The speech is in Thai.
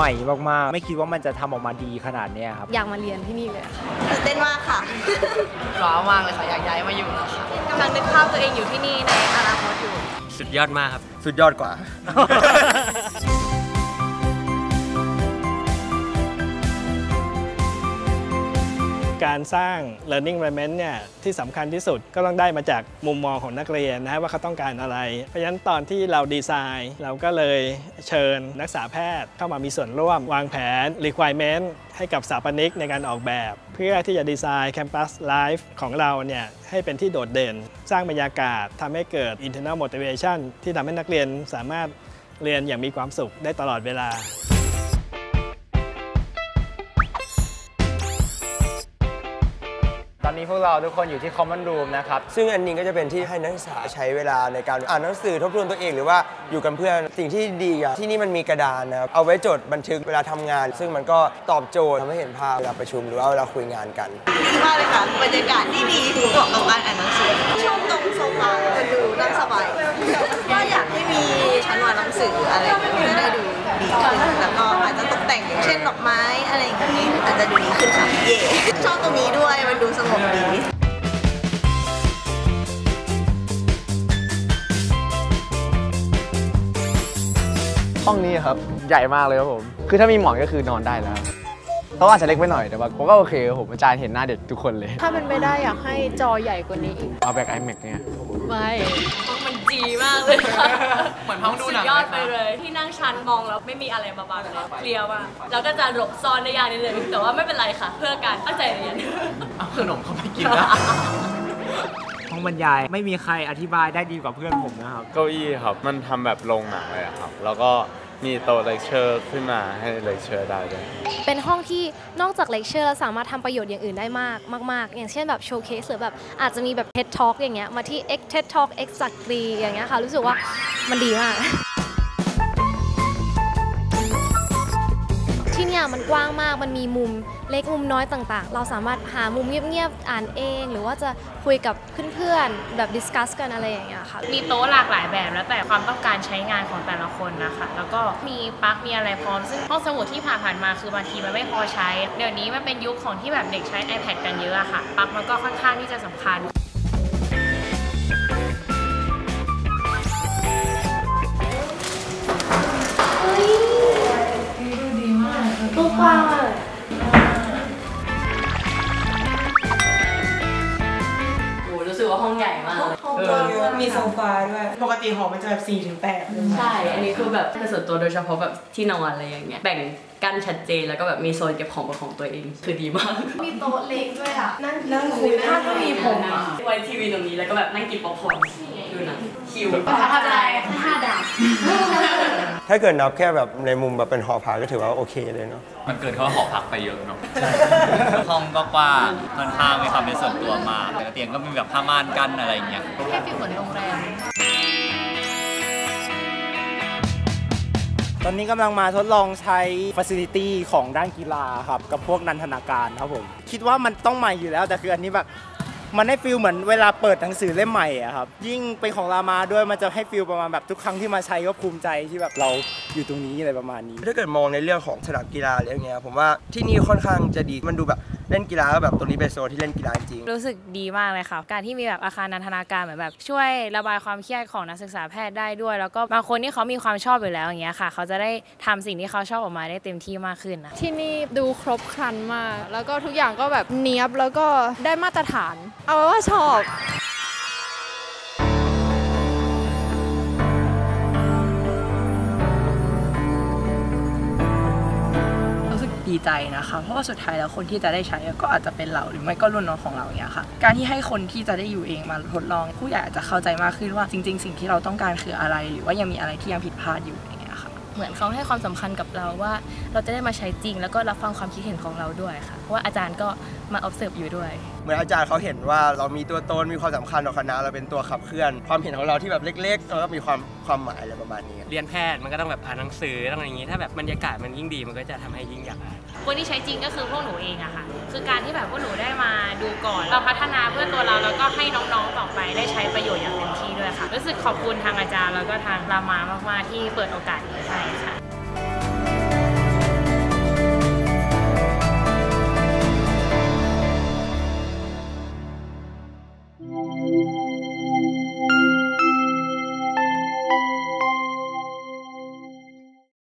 หม่มากๆไม่คิดว่ามันจะทำออกมาดีขนาดนี้ครับอยากมาเรียนที่นี่เลยค่ะตื่นเต้นมากค่ะว้าวมากเลยค่ะอยากย้ายมาอยู่แล้วค่ะกำลังนึกภาพตัวเองอยู่ที่นี่ในอนาคตอยู่สุดยอดมากครับสุดยอดกว่าการสร้าง learning environment เนี่ยที่สำคัญที่สุดก็ต้องได้มาจากมุมมองของนักเรียนนะว่าเขาต้องการอะไรเพราะฉะนั้นตอนที่เราดีไซน์เราก็เลยเชิญนักศึกษาแพทย์เข้ามามีส่วนร่วมวางแผน requirement ให้กับสถาปนิกในการออกแบบเพื่อที่จะดีไซน์ campus life ของเราเนี่ยให้เป็นที่โดดเด่นสร้างบรรยากาศทำให้เกิด internal motivation ที่ทำให้นักเรียนสามารถเรียนอย่างมีความสุขได้ตลอดเวลาตอนนี้พวกเราทุกคนอยู่ที่ Common Room นะครับซึ่งอันนี้ก็จะเป็นที่ให้นักศึกษาใช้เวลาในการอ่านหนังสือทบทวนตัวเองหรือว่าอยู่กับเพื่อนสิ่งที่ดีอะที่นี่มันมีกระดานนะครับเอาไว้จดบันทึกเวลาทำงานซึ่งมันก็ตอบโจทย์ทำให้เห็นภาพเวลาประชุมหรือว่าเวลาคุยงานกันดีมากเลยค่ะบรรยากาศที่ดีเหมาะกับการอ่านหนังสือชอบตรงโซฟาจะดูนั่งสบายก็อยากให้มีชั้นวางหนังสืออะไรก็ได้ดูดีขึ้นแล้วก็อาจจะตกแต่งอย่างเช่นดอกไม้อะไรอย่างนี้อาจจะดูดีขึ้นค่ะเย่ชอบตรงนี้ด้วยมันดูสงบดีห้องนี้ครับใหญ่มากเลยครับผมคือถ้ามีหมอนก็คือนอนได้แล้วเพราะว่าจะเล็กไปหน่อยแต่ว่าผมก็โอเคผมอาจารย์เห็นหน้าเด็กทุกคนเลยถ้าเป็นไปได้อยากให้จอใหญ่กว่านี้อีกเอาแบบ iMac เนี่ยไม่มันดีมากเลยค่ะเหมือนห้องดูหนังยอดไปเลยที่นั่งชั้นมองแล้วไม่มีอะไรมาบังเลยเคลียร์ว่าแล้วก็จะหลบซ่อนได้ยากนิดนึงแต่ว่าไม่เป็นไรค่ะเพื่อการตั้งใจเรียนเอาขนมเข้าไปกินนะห้องบรรยายไม่มีใครอธิบายได้ดีกว่าเพื่อนผมนะครับเก้าอี้ครับมันทำแบบโรงหนังเลยครับแล้วก็มีโต๊ะเลคเชอร์ขึ้นมาให้เลคเชอร์ได้ด้วยเป็นห้องที่นอกจากเลคเชอร์แล้วสามารถทำประโยชน์อย่างอื่นได้มากอย่างเช่นแบบโชว์เคสหรือแบบอาจจะมีแบบ TED Talk อย่างเงี้ยมาที่ X TED Talk X จักรีอย่างเงี้ยค่ะรู้สึกว่ามันดีมากที่เนี่ยมันกว้างมากมันมีมุมเล็กมุมน้อยต่างๆเราสามารถหามุมเงียบๆอ่านเองหรือว่าจะคุยกับเพื่อนๆแบบดิสคัสกันอะไรอย่างเงี้ยค่ะมีโต๊ะหลากหลายแบบแล้วแต่ความต้องการใช้งานของแต่ละคนนะคะแล้วก็มีปลั๊กมีอะไรพร้อมซึ่งห้องสมุดที่ผ่านมาคือบางทีมันไม่พอใช้เดี๋ยวนี้มันเป็นยุคของที่แบบเด็กใช้ iPad กันเยอะค่ะปลั๊กมันก็ค่อนข้างที่จะสำคัญกว้างมากเลยโอ้รู้สึกว่าห้องใหญ่มากห้องกว้างมีโซฟาด้วยปกติหอมันจะแบบ 4-8 ใช่อันนี้คือแบบเป็นส่วนตัวโดยเฉพาะแบบที่นอนอะไรอย่างเงี้ยแบ่งกันชัดเจนแล้วก็แบบมีโซนเก็บของเป็นของตัวเองคือดีมากมีโต๊ะเล็กด้วยอ่ะนั่งคุยถ้าก็มีผมนะไว้ทีวีตรงนี้แล้วก็แบบนั่งกินป๊อปคอร์นดูหนังคิวประทับใจ5 ดาวถ้าเกิดนับแค่แบบในมุมแบบเป็นหอพักก็ถือว่าโอเคเลยเนาะมันเกินเขาว่าหอพักไปเยอะเนาะห้องก็กว้างค่อนข้างมีความเป็นส่วนตัวมากแต่เตียงก็มีแบบผ้าม่านกั้นอะไรอย่างเงี้ยแค่ฟีลเหมือนโรงแรมตอนนี้กำลังมาทดลองใช้ facility ของด้านกีฬาครับกับพวกนันทนาการครับผมคิดว่ามันต้องใหม่อยู่แล้วแต่คืออันนี้แบบมันให้ฟีลเหมือนเวลาเปิดหนังสือเล่มใหม่อะครับยิ่งเป็นของรามาด้วยมันจะให้ฟีลประมาณแบบทุกครั้งที่มาใช้ก็ภูมิใจที่แบบเราอยู่ตรงนี้อะไรประมาณนี้ถ้าเกิดมองในเรื่องของสนามกีฬาอะไรอย่างเงี้ยผมว่าที่นี่ค่อนข้างจะดีมันดูแบบเล่นกีฬาก็แบบตรงนี้เป็นโซนที่เล่นกีฬาจริงรู้สึกดีมากเลยค่ะการที่มีแบบอาคารนันทนาการเหมือนแบบช่วยระบายความเครียดของนักศึกษาแพทย์ได้ด้วยแล้วก็บางคนที่เขามีความชอบอยู่แล้วอย่างเงี้ยค่ะเขาจะได้ทำสิ่งที่เขาชอบออกมาได้เต็มที่มากขึ้นนะที่นี่ดูครบครันมากแล้วก็ทุกอย่างก็แบบเนี๊ยบแล้วก็ได้มาตรฐานเอาว่าชอบดีใจนะคะเพราะว่าสุดท้ายแล้วคนที่จะได้ใช้ก็อาจจะเป็นเราหรือไม่ก็รุ่นน้องของเราเนี่ยค่ะการที่ให้คนที่จะได้อยู่เองมาทดลองผู้ใหญ่อาจจะเข้าใจมากขึ้นว่าจริงๆสิ่งที่เราต้องการคืออะไรหรือว่ายังมีอะไรที่ยังผิดพลาดอยู่อย่างเงี้ยค่ะเหมือนเขาให้ความสำคัญกับเราว่าเราจะได้มาใช้จริงแล้วก็รับฟังความคิดเห็นของเราด้วยค่ะเพราะว่าอาจารย์ก็มา observe อยู่ด้วยเหมือนอาจารย์เขาเห็นว่าเรามีตัวตนมีความสำคัญต่อคณะเราเป็นตัวขับเคลื่อนความเห็นของเราที่แบบเล็กๆแล้วก็มีความหมายอะไรประมาณนี้เรียนแพทย์มันก็ต้องแบบอ่านหนังสือต้องอะไรอย่างนี้ถ้าแบบบรรยากาศมันยิ่งดีมันก็จะทำให้ยิ่งอยากอ่านคนที่ใช้จริงก็คือพวกหนูเองอะค่ะคือการที่แบบพวกหนูได้มาดูก่อนเราพัฒนาเพื่อตัวเราแล้วก็ให้น้องๆต่อไปได้ใช้ประโยชน์อย่างเต็มที่ด้วยค่ะรู้สึกขอบคุณทางอาจารย์แล้วก็ทางรามามากๆที่เปิดโอกาสนี้ให้ค่ะ